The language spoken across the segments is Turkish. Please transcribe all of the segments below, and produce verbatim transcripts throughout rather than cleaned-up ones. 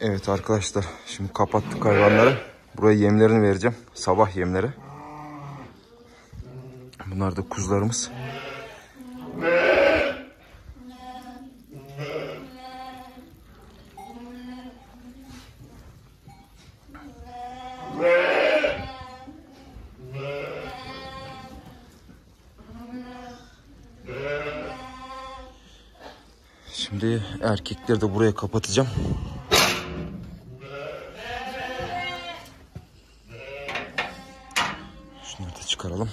Evet arkadaşlar, şimdi kapattık hayvanları. Buraya yemlerini vereceğim. Sabah yemleri. Bunlar da kuzularımız. Şimdi erkekleri de buraya kapatacağım. Şunları da çıkaralım.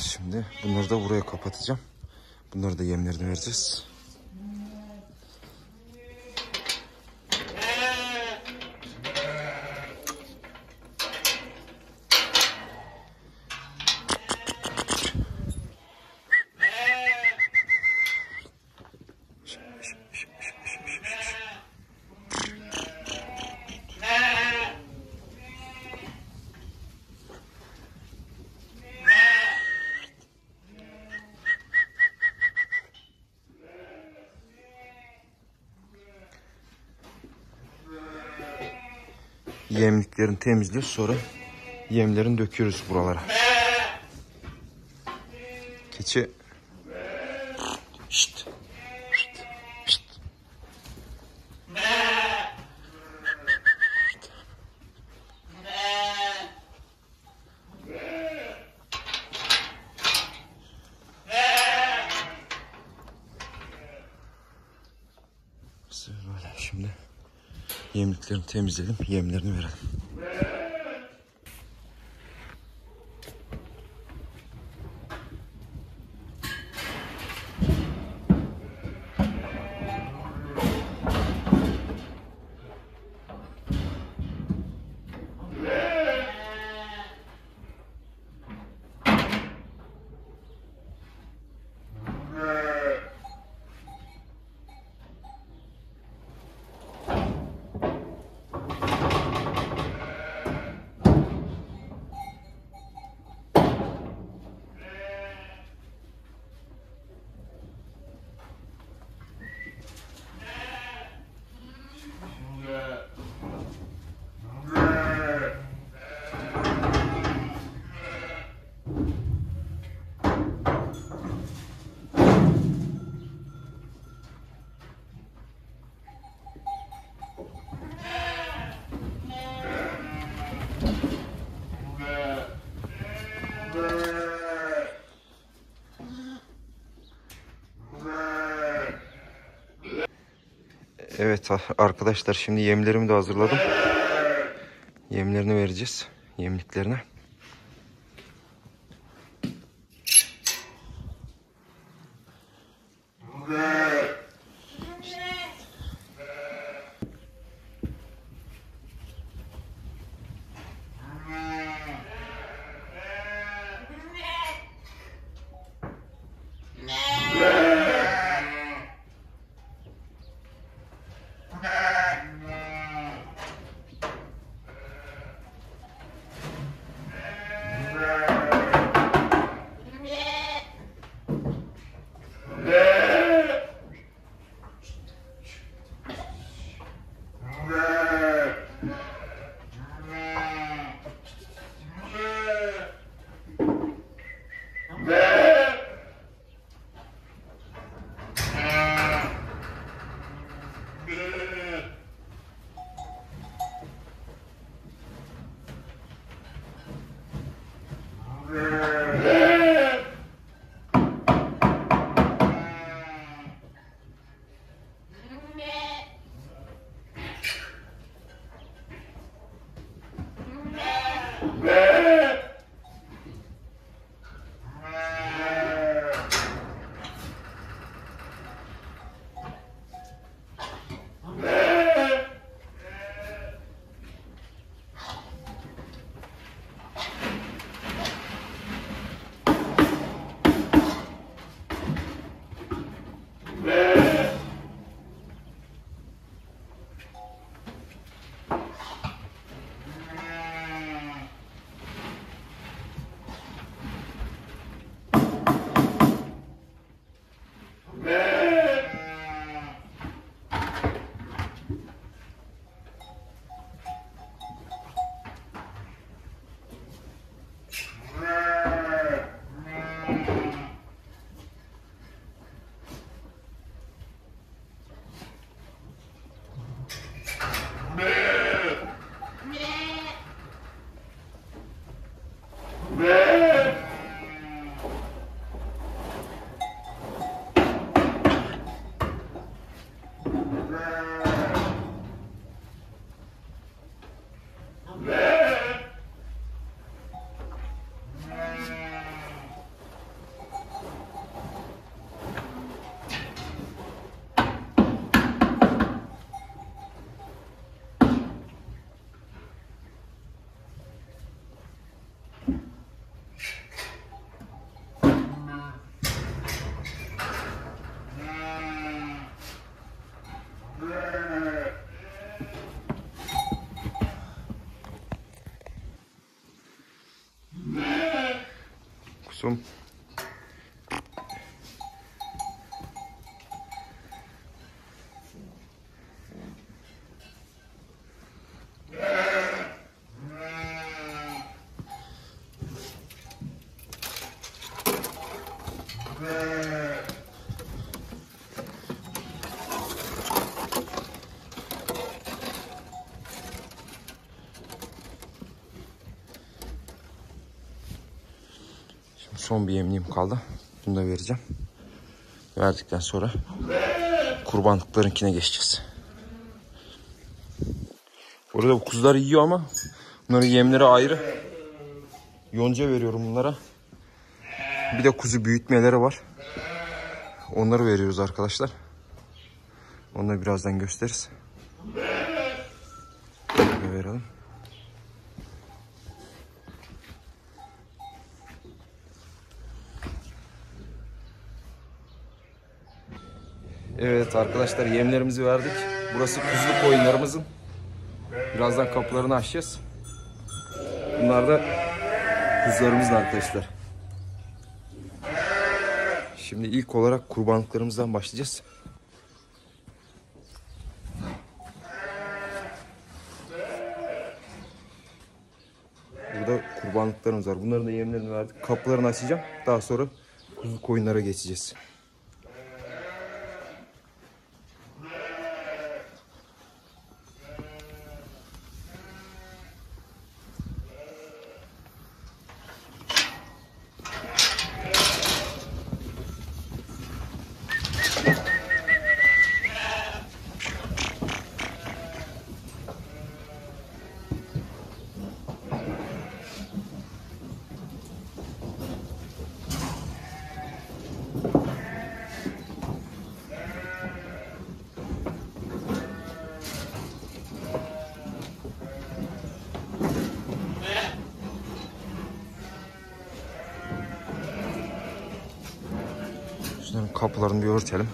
Şimdi bunları da buraya kapatacağım. Bunları da yemlerini vereceğiz. Yemliklerini temizliyoruz, sonra yemlerini döküyoruz buralara. Keçi şşt, şşt, şşt. Şimdi yemliklerini temizleyelim, yemlerini verelim. Evet arkadaşlar, şimdi yemlerimi de hazırladım. Yemlerini vereceğiz, yemliklerine. хозяйством. Son bir yemliğim kaldı. Bunu da vereceğim. Verdikten sonra kurbanlıklarınkine geçeceğiz. Orada bu kuzular yiyor ama bunların yemleri ayrı. Yonca veriyorum bunlara. Bir de kuzu büyütmeleri var. Onları veriyoruz arkadaşlar. Onları birazdan gösteririz. Bunu verelim. Evet arkadaşlar, yemlerimizi verdik. Burası kuzuluk koyunlarımızın. Birazdan kapılarını açacağız. Bunlar da kuzularımızın arkadaşlar. Şimdi ilk olarak kurbanlıklarımızdan başlayacağız. Burada kurbanlıklarımız var. Bunların da yemlerini verdik. Kapılarını açacağım. Daha sonra kuzuluk koyunlara geçeceğiz. Kapılarını bir örtelim.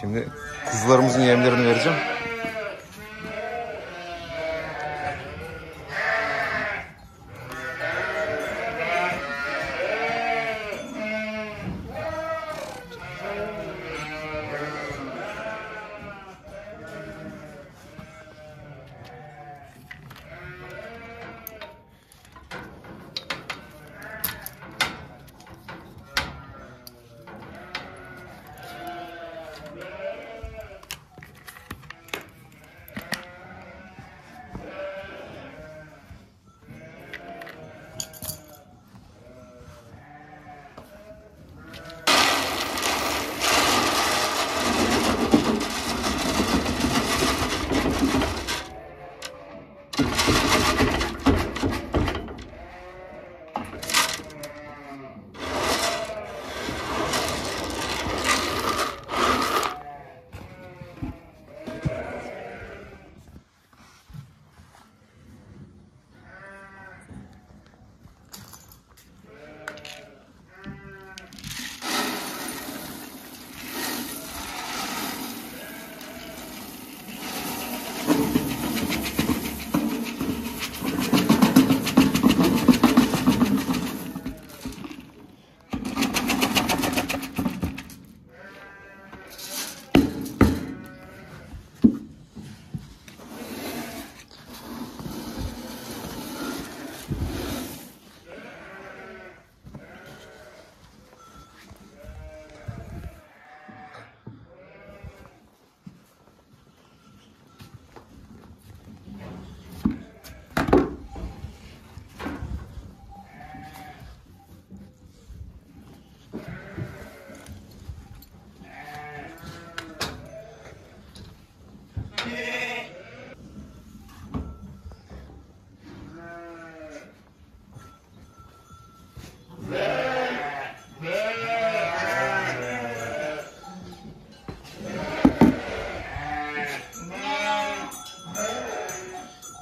Şimdi kuzularımızın yemlerini vereceğim.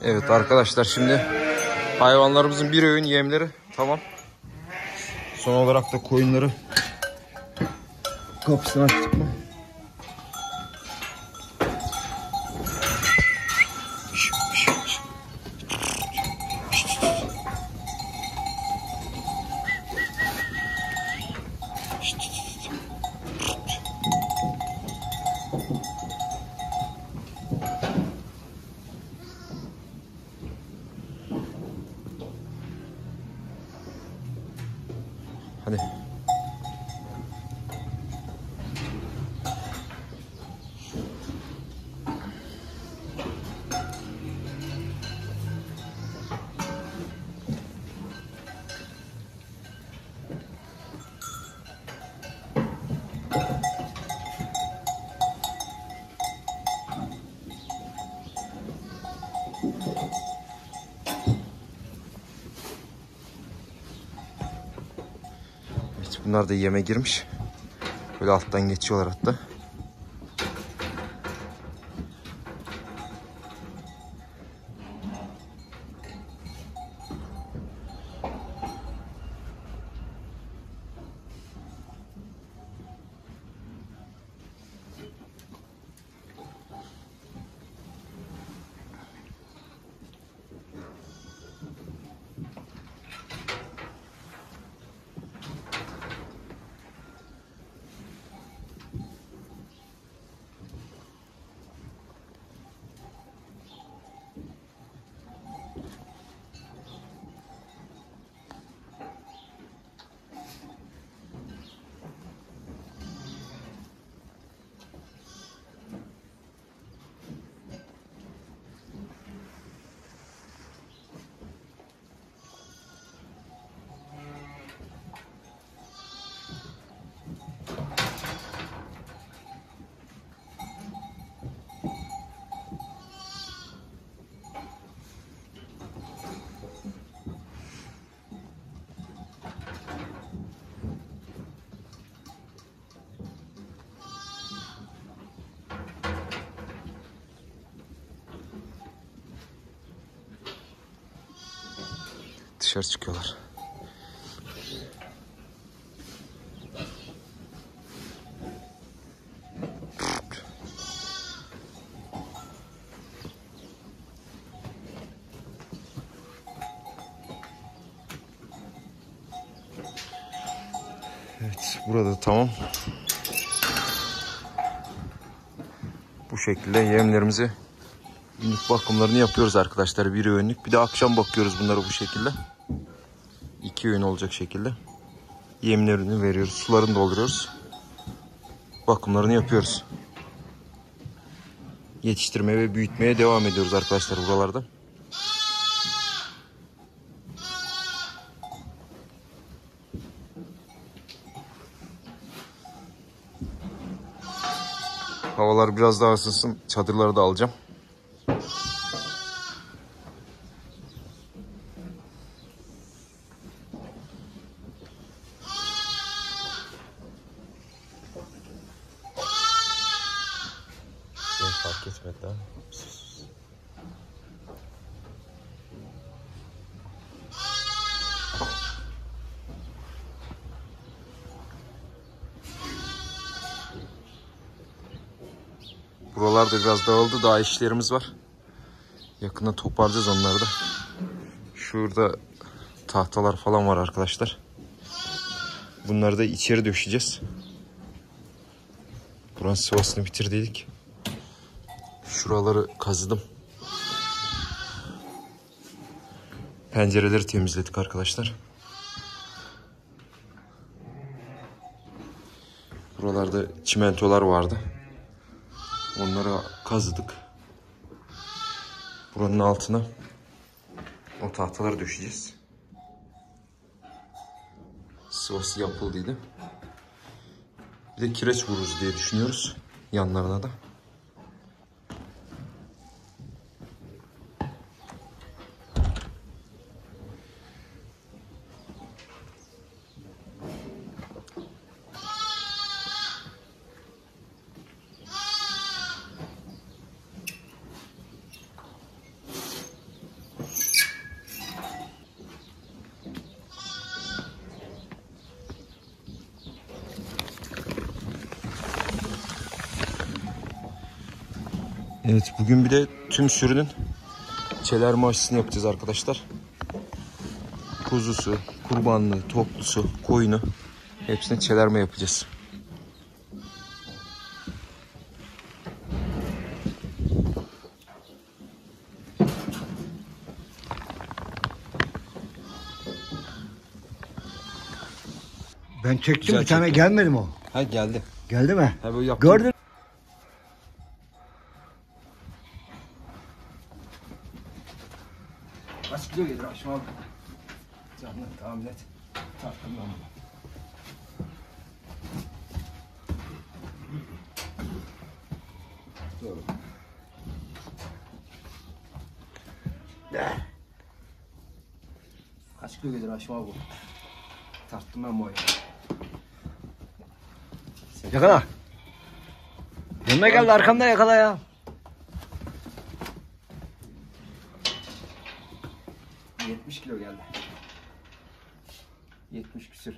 Evet arkadaşlar, şimdi hayvanlarımızın bir öğün yemleri tamam. Son olarak da koyunları kapısını açtık mı? Hadi. Bunlar da yeme girmiş. Böyle alttan geçiyorlar hatta. Dışarı çıkıyorlar. Evet, burada tamam. Bu şekilde yemlerimizi, günlük bakımlarını yapıyoruz arkadaşlar. Bir öğünlük. Bir de akşam bakıyoruz bunları bu şekilde. İki öğün olacak şekilde yemlerini veriyoruz. Sularını dolduruyoruz. Bakımlarını yapıyoruz. Yetiştirmeye ve büyütmeye devam ediyoruz arkadaşlar buralarda. Havalar biraz daha ısınsın. Çadırları da alacağım. Buralar da biraz dağıldı. Daha işlerimiz var. Yakında toparlayacağız onları da. Şurada tahtalar falan var arkadaşlar. Bunları da içeri döşeceğiz. Buranın sıvasını bitirdiydik. Şuraları kazıdım. Pencereleri temizledik arkadaşlar. Buralarda çimentolar vardı. Onları kazdık. Buranın altına o tahtaları döşeceğiz. Sıvası yapıldıydı. Bir de kireç vururuz diye düşünüyoruz. Yanlarına da. Evet, bugün bir de tüm sürünün çelerme aşısını yapacağız arkadaşlar. Kuzusu, kurbanlığı, toklusu, koyunu hepsine çelerme yapacağız. Ben çektim. Güzel, bir tane çektim. Gelmedi mi o? Ha, geldi. Geldi mi? Ha, böyle yaptım. Gördün. Kaç kilo gelir aşma abi? Canlı tahmin et. Tartımdan bunu. Doğru. Kaç kilo gelir aşma bu? Tarttım ben bu ayı. Yakala. Yanına geldi, arkamdan yakala ya. yetmiş kilo geldi. yetmiş küsür.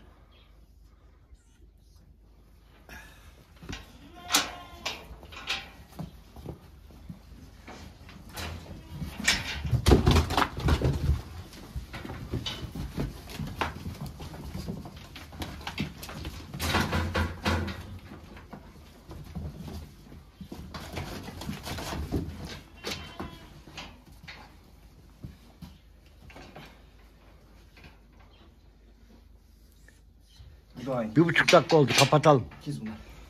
Bir buçuk dakika oldu, kapatalım.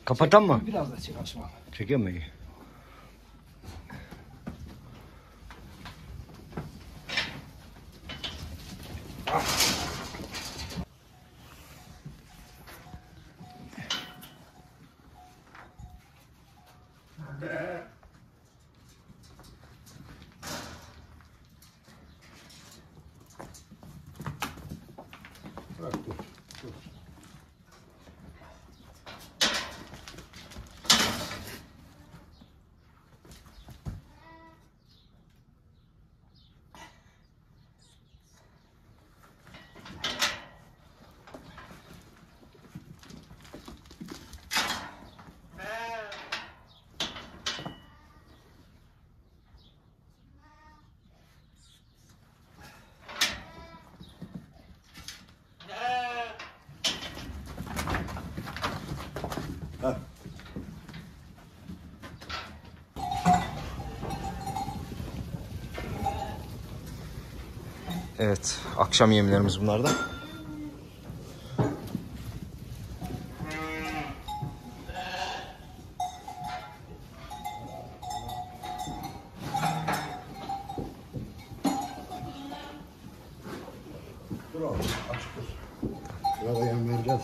Kapatan mı? Biraz da çek aşma abi. Çekiyor mu iyi? Evet, akşam yemlerimiz bunlardan. Dur abi, aç dur. Burada yem vereceğiz.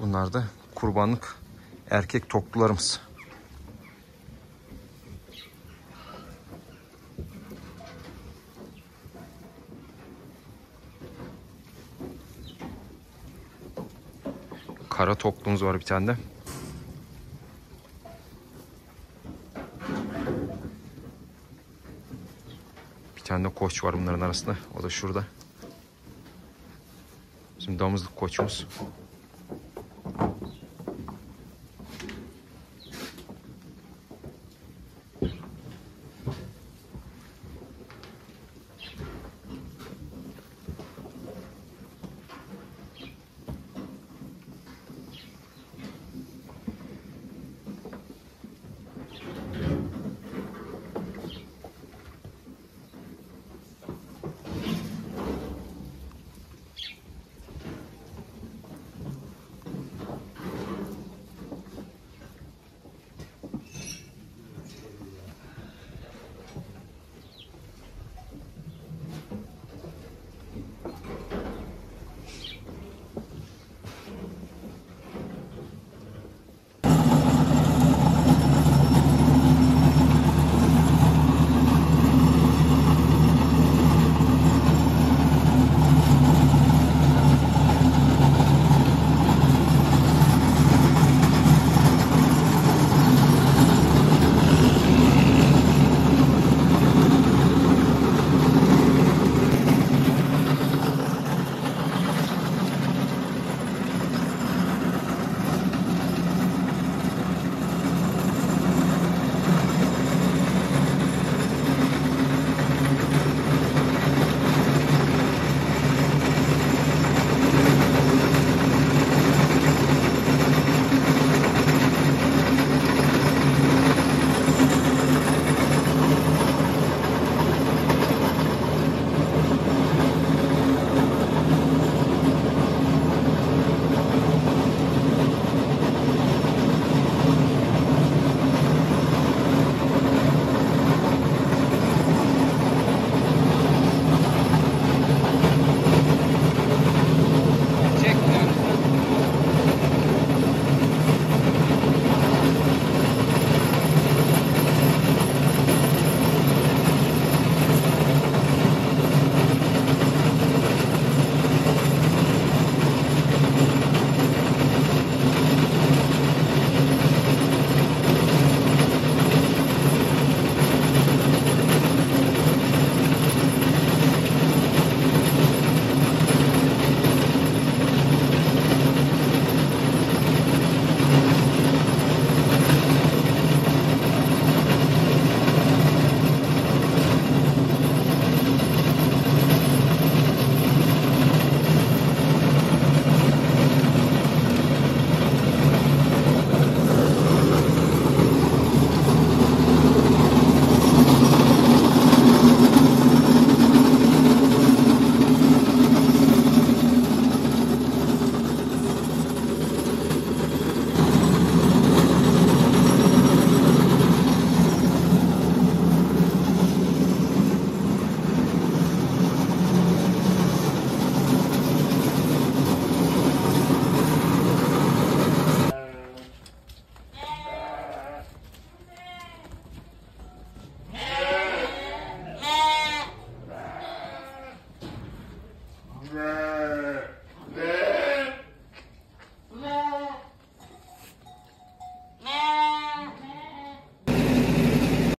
Bunlar da kurbanlık erkek toklularımız. Kara toklumuz var bir tane de. Bir tane de koç var bunların arasında. O da şurada. Bizim damızlık koçumuz. Yeah.